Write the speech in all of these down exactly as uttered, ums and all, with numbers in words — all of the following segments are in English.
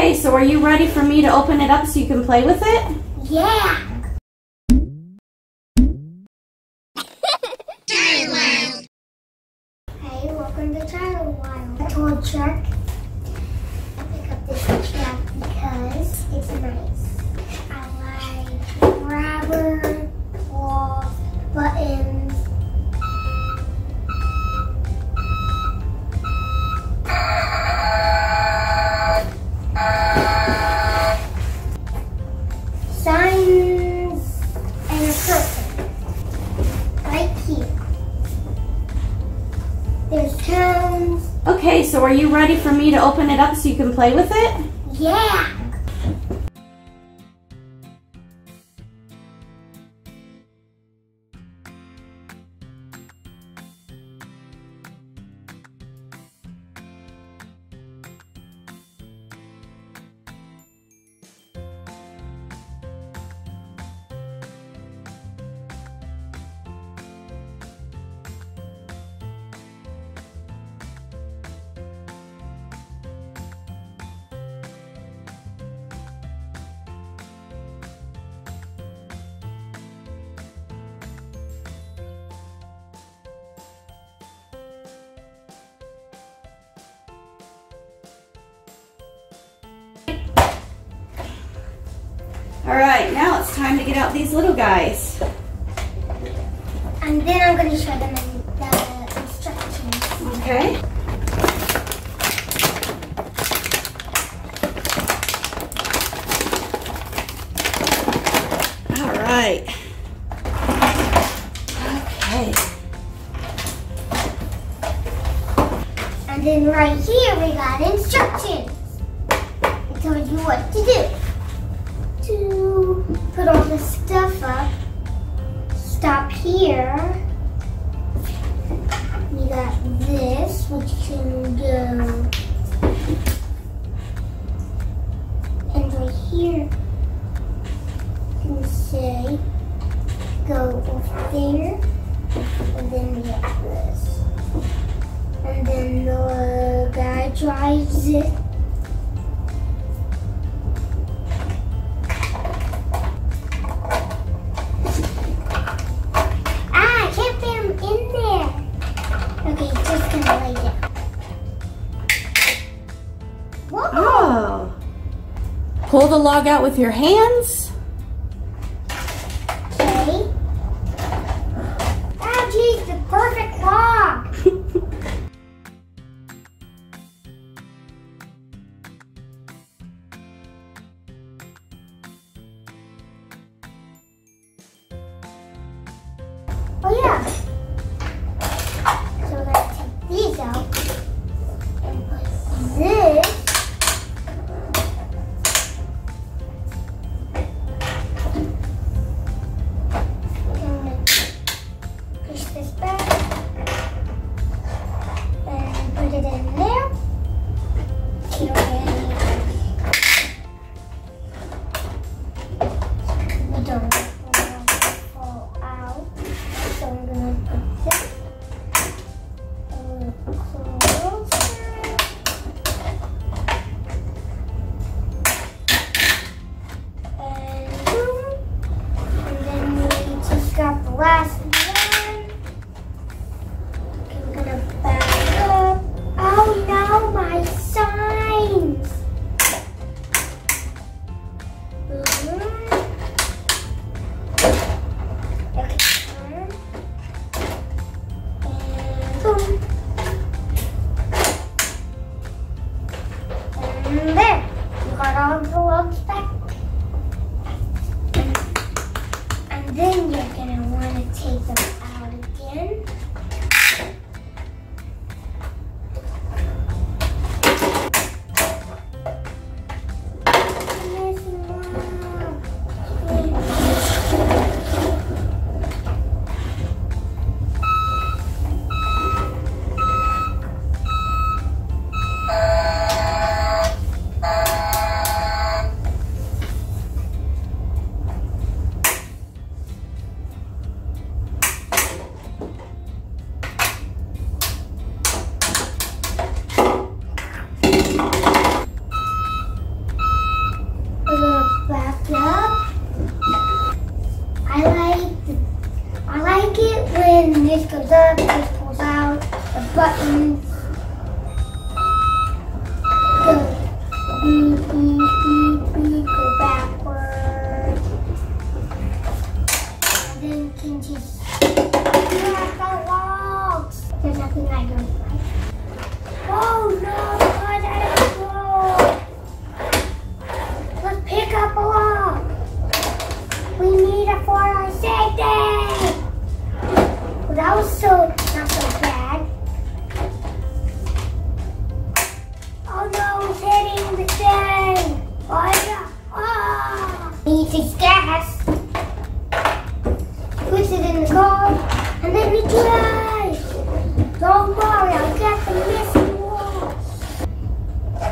Okay, so are you ready for me to open it up so you can play with it? Yeah! Child Wild! Hey, welcome to Child Wild. I told Chuck I pick up this truck because it's nice. I like rubber, cloth, buttons. Signs and a person right here. There's towns. Okay, so are you ready for me to open it up so you can play with it? Yeah! Alright, now it's time to get out these little guys. And then I'm going to show them in the instructions. Okay. Alright. Okay. And then right here we got instructions. It tells you what to do. To put all the stuff up. Stop here. You got this, which can go. And right here, you can say, go over there. And then we got this. And then the guy drives it. Oh, pull the log out with your hands. Okay. Oh, geez, the perfect log. Oh, yeah. So we're going to take these out and put this. Then you're going to want to take them out again. conservators pulls out the buttons. Go, mm, mm, mm, mm, go backwards. And then you can just crack the logs. There's nothing I don't like. Oh no, God, I don't know. Let's pick up a log. We need it for our safety. Well, that was so not so bad. Oh no, it's hitting the thing. Oh no. Oh. We need to gas. Put it in the gold and then we try. Don't worry, I'll get the missing walls. We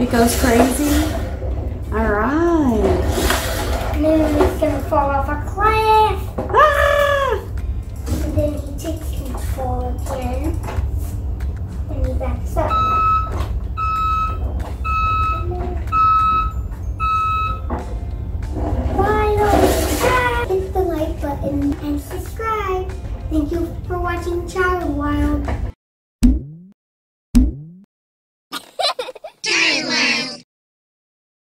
It goes crazy? Alright. And then he's going to fall off a cliff. Ah! And then he takes control again. And he backs up. Finally, hit the like button and subscribe. Thank you for watching Child Wild.